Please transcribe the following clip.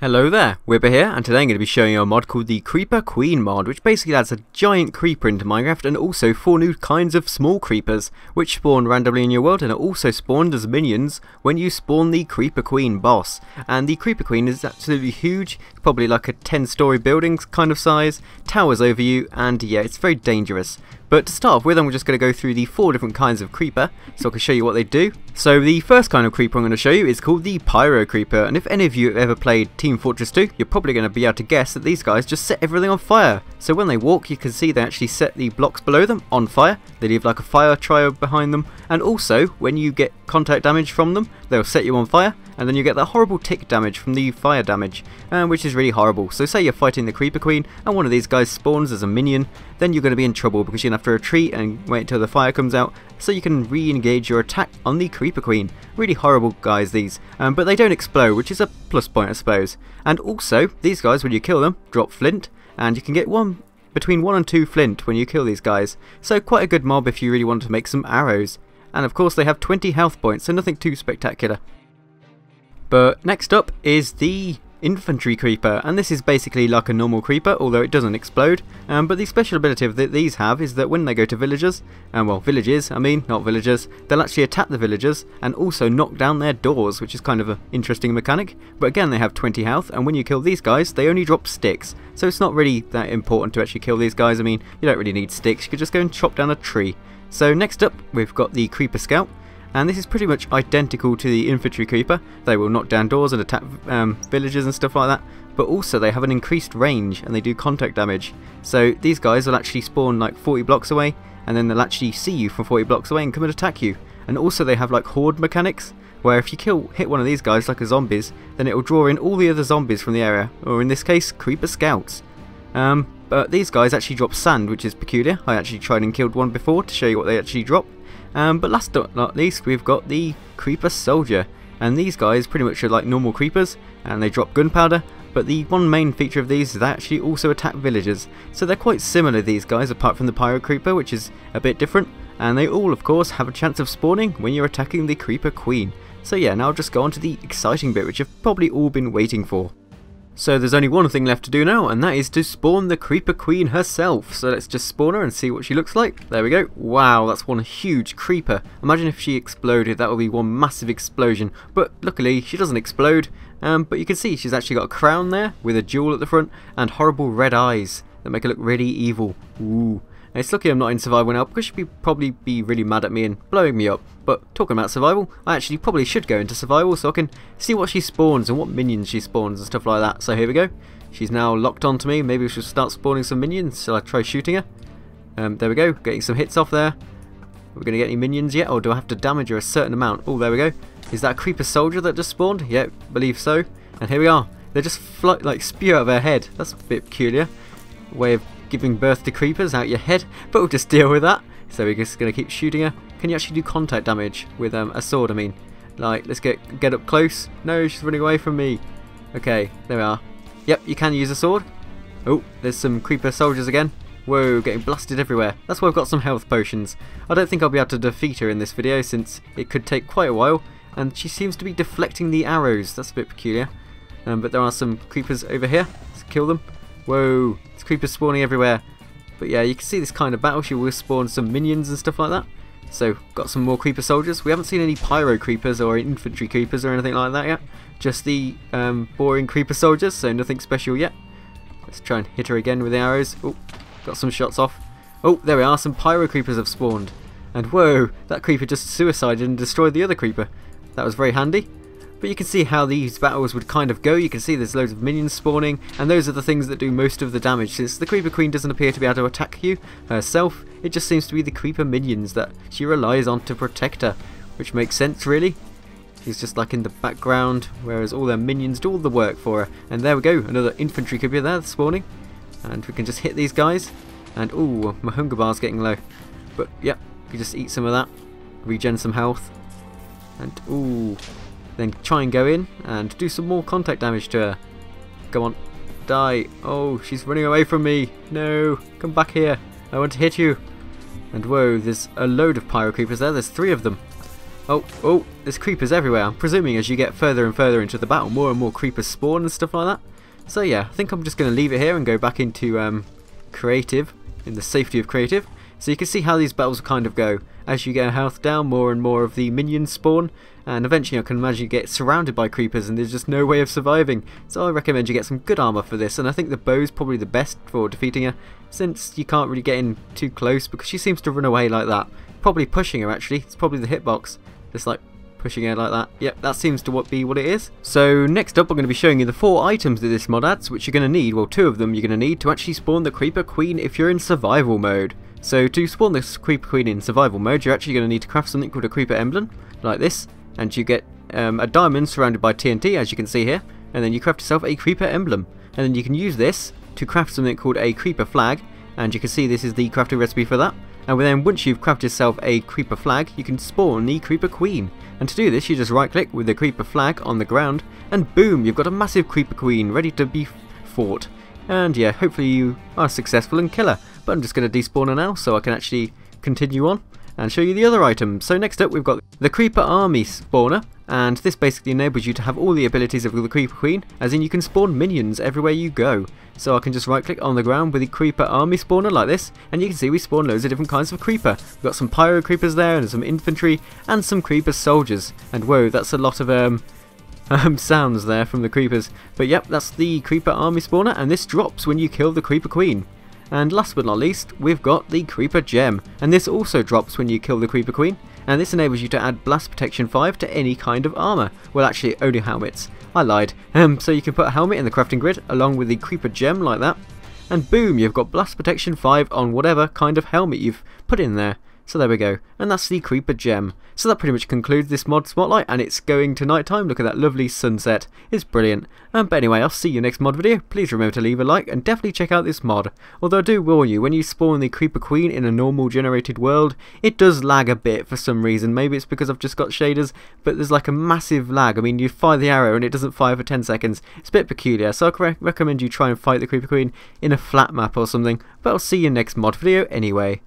Hello there, Wipper here, and today I'm going to be showing you a mod called the Creeper Queen Mod, which basically adds a giant creeper into Minecraft and also 4 new kinds of small creepers, which spawn randomly in your world and are also spawned as minions when you spawn the Creeper Queen boss. And the Creeper Queen is absolutely huge, probably like a 10-story building kind of size, towers over you, and yeah, it's very dangerous. But to start off with, I'm just going to go through the 4 different kinds of creeper, so I can show you what they do. So the first kind of creeper I'm going to show you is called the Pyro Creeper, and if any of you have ever played Team Fortress 2, you're probably going to be able to guess that these guys just set everything on fire. So when they walk, you can see they actually set the blocks below them on fire, they leave like a fire trail behind them, and also, when you get contact damage from them, they'll set you on fire, and then you get that horrible tick damage from the fire damage, which is really horrible. So say you're fighting the Creeper Queen, and one of these guys spawns as a minion, then you're going to be in trouble, because you're going to have to retreat and wait until the fire comes out, so you can re-engage your attack on the Creeper Queen. Really horrible guys these, but they don't explode, which is a plus point I suppose. And also, these guys, when you kill them, drop flint, and you can get between 1 and 2 flint when you kill these guys. So quite a good mob if you really want to make some arrows. And of course they have 20 health points, so nothing too spectacular. But next up is the Infantry Creeper, and this is basically like a normal creeper, although it doesn't explode, but the special ability that these have is that when they go to villagers, they'll actually attack the villagers and also knock down their doors, which is kind of an interesting mechanic. But again, they have 20 health, and when you kill these guys they only drop sticks, so it's not really that important to actually kill these guys. I mean, you don't really need sticks, you could just go and chop down a tree. So next up we've got the Creeper Scout, and this is pretty much identical to the Infantry Creeper. They will knock down doors and attack villagers and stuff like that, but also they have an increased range and they do contact damage. So these guys will actually spawn like 40 blocks away, and then they'll actually see you from 40 blocks away and come and attack you. And also they have like horde mechanics, where if you hit one of these guys like a zombies, then it will draw in all the other zombies from the area, or in this case Creeper Scouts. But these guys actually drop sand, which is peculiar. I actually tried and killed one before to show you what they actually drop. But last but not least, we've got the Creeper Soldier, and these guys pretty much are like normal creepers and they drop gunpowder, but the one main feature of these is they actually also attack villagers. So they're quite similar, these guys, apart from the Pyro Creeper, which is a bit different, and they all of course have a chance of spawning when you're attacking the Creeper Queen. So yeah, now I'll just go on to the exciting bit, which you've probably all been waiting for. So there's only one thing left to do now, and that is to spawn the Creeper Queen herself. So let's just spawn her and see what she looks like. There we go. Wow, that's one huge creeper. Imagine if she exploded, that would be one massive explosion. But luckily she doesn't explode, but you can see she's actually got a crown there with a jewel at the front and horrible red eyes that make her look really evil. Ooh. And it's lucky I'm not in survival now, because she'd probably be really mad at me and blowing me up. But talking about survival, I actually probably should go into survival so I can see what she spawns and what minions she spawns and stuff like that. So here we go. She's now locked onto me. Maybe we should start spawning some minions, so I try shooting her. There we go, getting some hits off there. Are we going to get any minions yet, or do I have to damage her a certain amount? Oh, there we go. Is that a Creeper Soldier that just spawned? Yeah, I believe so. And here we are. They just spew out of her head. That's a bit peculiar. Way of giving birth to creepers out your head, but we'll just deal with that. So we're just going to keep shooting her. Can you actually do contact damage with a sword? I mean, like, let's get up close. No, she's running away from me. Okay, there we are. Yep, you can use a sword. Oh, there's some Creeper Soldiers again. Whoa, getting blasted everywhere. That's why I've got some health potions. I don't think I'll be able to defeat her in this video, since it could take quite a while, and she seems to be deflecting the arrows. That's a bit peculiar. But there are some creepers over here. Let's kill them. Whoa, it's creepers spawning everywhere. But yeah, you can see this kind of battle, she will spawn some minions and stuff like that. So, got some more Creeper Soldiers. We haven't seen any Pyro Creepers or Infantry Creepers or anything like that yet. Just the boring Creeper Soldiers, so nothing special yet. Let's try and hit her again with the arrows. Oh, got some shots off. Oh, there we are, some Pyro Creepers have spawned. And whoa, that creeper just suicided and destroyed the other creeper. That was very handy. But you can see how these battles would kind of go. You can see there's loads of minions spawning, and those are the things that do most of the damage. Since the Creeper Queen doesn't appear to be able to attack you herself, it just seems to be the creeper minions that she relies on to protect her, which makes sense really. She's just like in the background, whereas all their minions do all the work for her. And there we go, another Infantry Creeper there spawning, and we can just hit these guys. And ooh, my hunger bar's getting low, but yep, you can just eat some of that, regen some health, and ooh. Then try and go in and do some more contact damage to her. Come on, die. Oh, she's running away from me. No, come back here. I want to hit you. And whoa, there's a load of Pyro Creepers there. There's 3 of them. Oh, there's creepers everywhere. I'm presuming as you get further and further into the battle, more and more creepers spawn and stuff like that. So yeah, I think I'm just going to leave it here and go back into creative, in the safety of creative. So you can see how these battles kind of go. As you get health down, more and more of the minions spawn, and eventually I can imagine you get surrounded by creepers and there's just no way of surviving. So I recommend you get some good armour for this, and I think the bow's probably the best for defeating her, since you can't really get in too close because she seems to run away like that. Probably pushing her actually, it's probably the hitbox, just like pushing her like that. Yep, that seems to be what it is. So next up I'm going to be showing you the 4 items that this mod adds, which you're going to need, well 2 of them you're going to need to actually spawn the Creeper Queen if you're in survival mode. So to spawn this Creeper Queen in survival mode, you're actually going to need to craft something called a Creeper Emblem, like this, and you get a diamond surrounded by TNT, as you can see here, and then you craft yourself a Creeper Emblem, and then you can use this to craft something called a Creeper Flag, and you can see this is the crafting recipe for that. And then once you've crafted yourself a Creeper Flag, you can spawn the Creeper Queen. And to do this, you just right click with the Creeper Flag on the ground, and boom, you've got a massive Creeper Queen ready to be fought. And yeah, hopefully you are successful and kill her. But I'm just going to despawn her now so I can actually continue on and show you the other items. So next up we've got the Creeper Army Spawner, and this basically enables you to have all the abilities of the Creeper Queen, as in you can spawn minions everywhere you go. So I can just right click on the ground with the Creeper Army Spawner like this, and you can see we spawn loads of different kinds of Creeper. We've got some Pyro Creepers there, and some Infantry, and some Creeper Soldiers. And whoa, that's a lot of sounds there from the Creepers. But yep, that's the Creeper Army Spawner, and this drops when you kill the Creeper Queen. And last but not least, we've got the Creeper Gem, and this also drops when you kill the Creeper Queen, and this enables you to add Blast Protection 5 to any kind of armour. Well, actually, only helmets. I lied. So you can put a helmet in the crafting grid, along with the Creeper Gem like that, and boom, you've got Blast Protection 5 on whatever kind of helmet you've put in there. So there we go, and that's the Creeper Gem. So that pretty much concludes this mod spotlight, and it's going to night time. Look at that lovely sunset, it's brilliant. But anyway, I'll see you next mod video. Please remember to leave a like, and definitely check out this mod. Although I do warn you, when you spawn the Creeper Queen in a normal generated world, it does lag a bit for some reason. Maybe it's because I've just got shaders, but there's like a massive lag. I mean, you fire the arrow and it doesn't fire for 10 seconds. It's a bit peculiar, so I recommend you try and fight the Creeper Queen in a flat map or something. But I'll see you next mod video anyway.